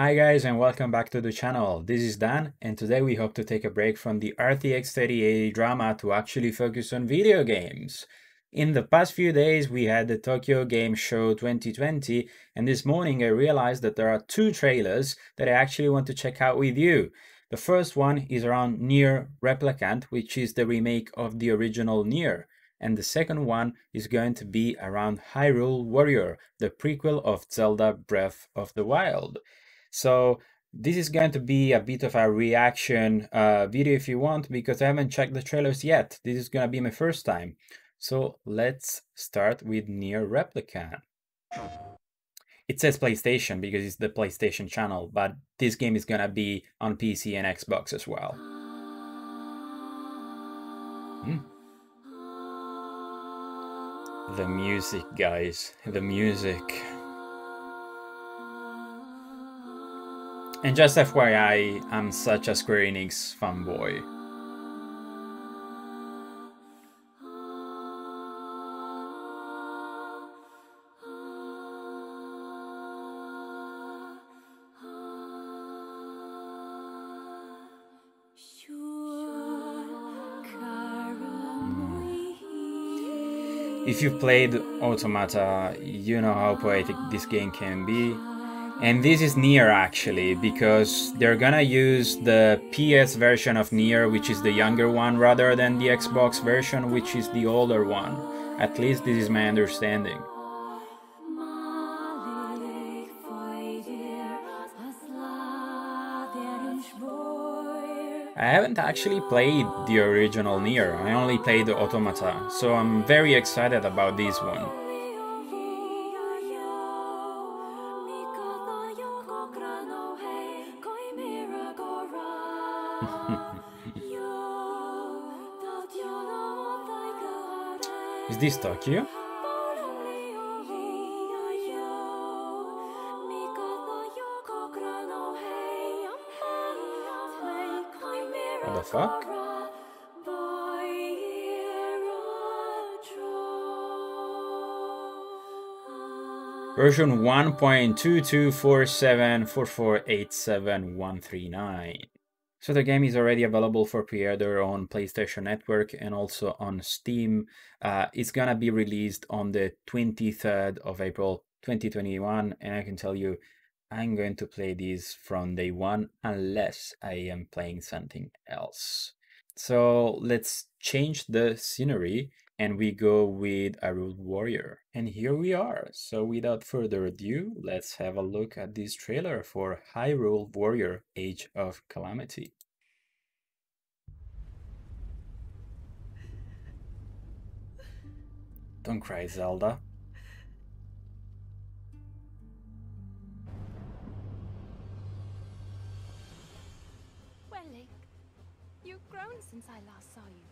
Hi guys and welcome back to the channel. This is Dan and today we hope to take a break from the RTX 3080 drama to actually focus on video games. In the past few days we had the Tokyo Game Show 2020 and this morning I realized that there are two trailers that I actually want to check out with you. The first one is around Nier Replicant, which is the remake of the original Nier. And the second one is going to be around Hyrule Warrior, the prequel of Zelda Breath of the Wild. So this is going to be a bit of a reaction video if you want, because I haven't checked the trailers yet. This is going to be my first time. So let's start with Nier Replicant. It says PlayStation because it's the PlayStation channel, but this game is going to be on PC and Xbox as well. The music, guys, the music. And just FYI, I'm such a Square Enix fanboy. If you've played Automata, you know how poetic this game can be. And this is Nier actually, because they're gonna use the PS version of Nier, which is the younger one, rather than the Xbox version, which is the older one. At least this is my understanding. I haven't actually played the original Nier, I only played the Automata, so I'm very excited about this one. Is this Tokyo? What the fuck? Version 1.22474487139. So the game is already available for pre-order on PlayStation Network and also on Steam. It's gonna be released on the 23rd of April 2021, and I can tell you I'm going to play this from day one unless I am playing something else. So let's change the scenery and we go with Hyrule Warrior. And here we are. So without further ado, let's have a look at this trailer for Hyrule Warrior Age of Calamity. Don't cry, Zelda. Well, Link, you've grown since I last saw you.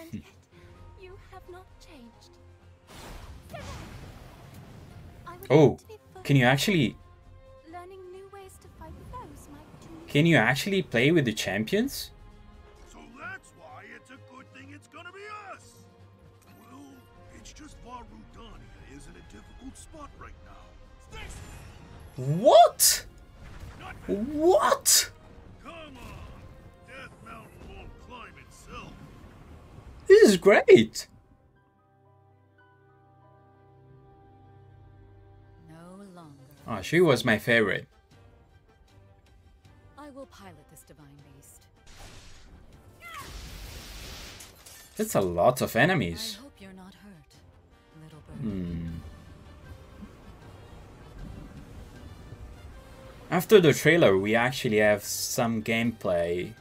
And yet, you have not changed. Oh, can you actually... Learning new ways to fight foes might do... Can you actually play with the champions? So that's why it's a good thing it's gonna be us! Well, it's just far Rudania is in a difficult spot right now. Thanks. What? What? This is great! No longer. Oh, she was my favorite. I will pilot this divine beast. That's a lot of enemies. I hope you're not hurt, little bird. After the trailer, we actually have some gameplay.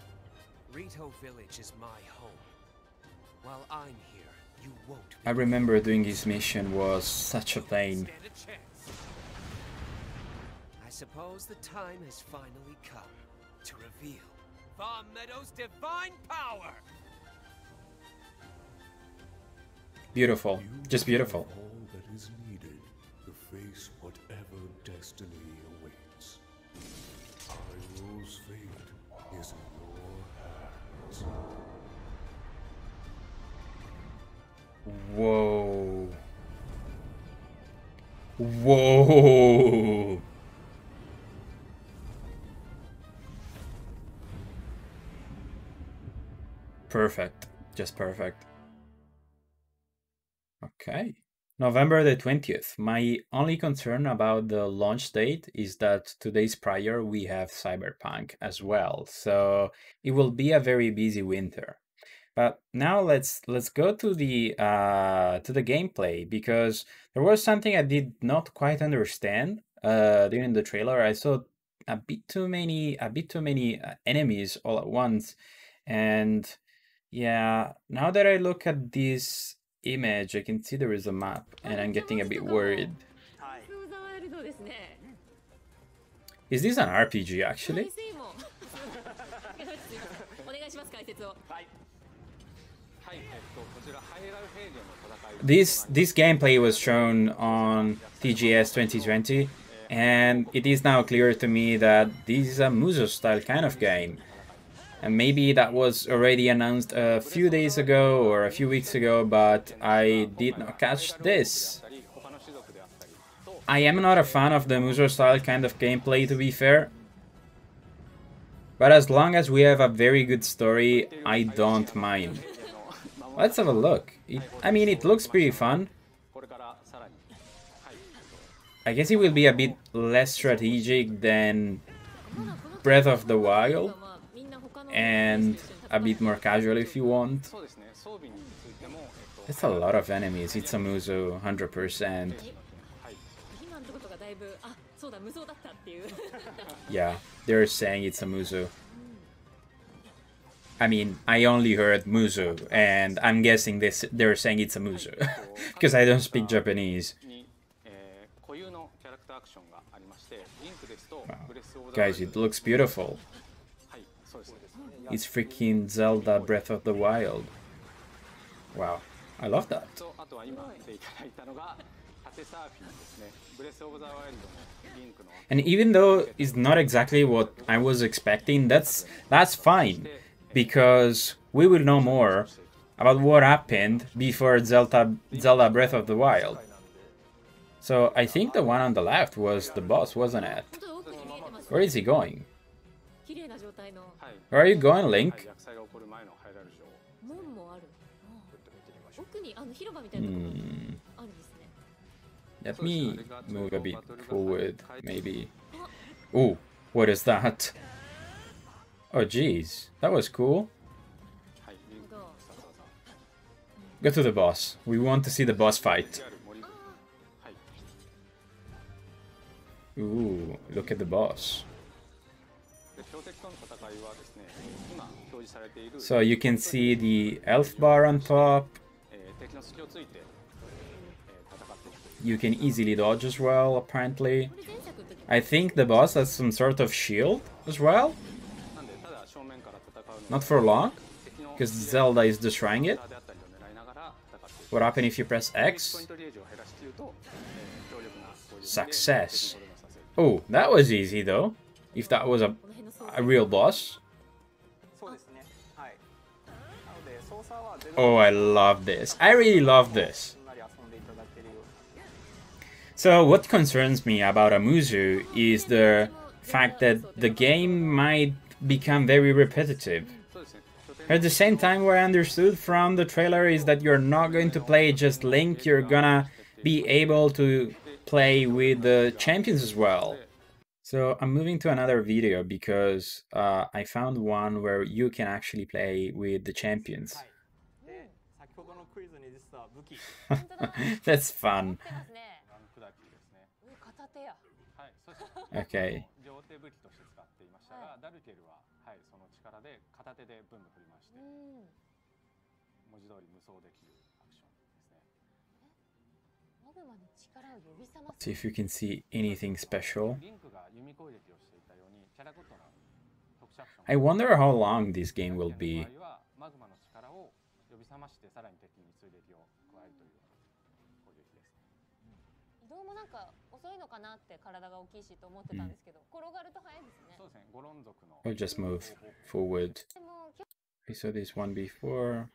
Rito Village is my home. While I'm here, you won't. I remember doing this mission was such a pain. I suppose the time has finally come to reveal Far Meadow's divine power. Beautiful, just beautiful. All that is needed to face whatever destiny awaits. Hyrule's fate is in your hands. Whoa. Whoa. Perfect. Just perfect. Okay. November the 20th. My only concern about the launch date is that 2 days prior we have Cyberpunk as well, so it will be a very busy winter. But now let's go to the gameplay, because there was something I did not quite understand during the trailer. I saw a bit too many enemies all at once, and yeah, now that I look at this image, I can see there is a map, and I'm getting a bit worried. Is this an RPG actually? This gameplay was shown on TGS 2020, and it is now clear to me that this is a Musou-style kind of game. And maybe that was already announced a few days ago or a few weeks ago, but I did not catch this. I am not a fan of the Musou-style kind of gameplay, to be fair. But as long as we have a very good story, I don't mind. Let's have a look. I mean, it looks pretty fun. I guess it will be a bit less strategic than Breath of the Wild, and a bit more casual if you want. That's a lot of enemies. It's a Musou, 100%. Yeah, they're saying it's a Musou. I mean, I only heard Musou, and I'm guessing they're saying it's a Musou, because I don't speak Japanese. Wow. Guys, it looks beautiful. It's freaking Zelda Breath of the Wild. Wow, I love that. And even though it's not exactly what I was expecting, that's fine, because we will know more about what happened before Zelda Breath of the Wild. So I think the one on the left was the boss, wasn't it? Where is he going? Where are you going, Link? Let me move a bit forward, maybe. Ooh, what is that? Oh, jeez, that was cool. Go to the boss. We want to see the boss fight. Ooh, look at the boss. So you can see the elf bar on top. You can easily dodge as well, apparently. I think the boss has some sort of shield as well. Not for long, because Zelda is destroying it. What happens if you press X? Success. Oh, that was easy though, if that was a real boss. Oh, I love this. I really love this. So what concerns me about a Musou is the fact that the game might become very repetitive. At the same time, what I understood from the trailer is that you're not going to play just Link, you're gonna be able to play with the champions as well. So I'm moving to another video because I found one where you can actually play with the champions. That's fun. Okay. See if you can see anything special. I wonder how long this game will be. I'll just move forward. I saw this one before.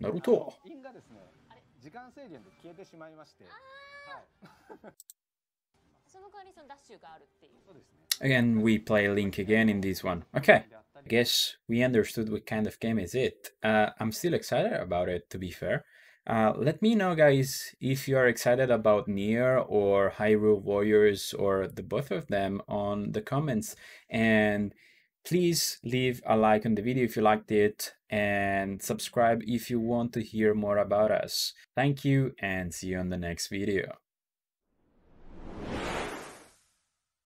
Naruto! Again, we play Link again in this one. Okay, I guess we understood what kind of game is it. I'm still excited about it, to be fair. Let me know, guys, if you are excited about Nier or Hyrule Warriors or the both of them on the comments. And please leave a like on the video if you liked it, and subscribe if you want to hear more about us. Thank you, and see you on the next video.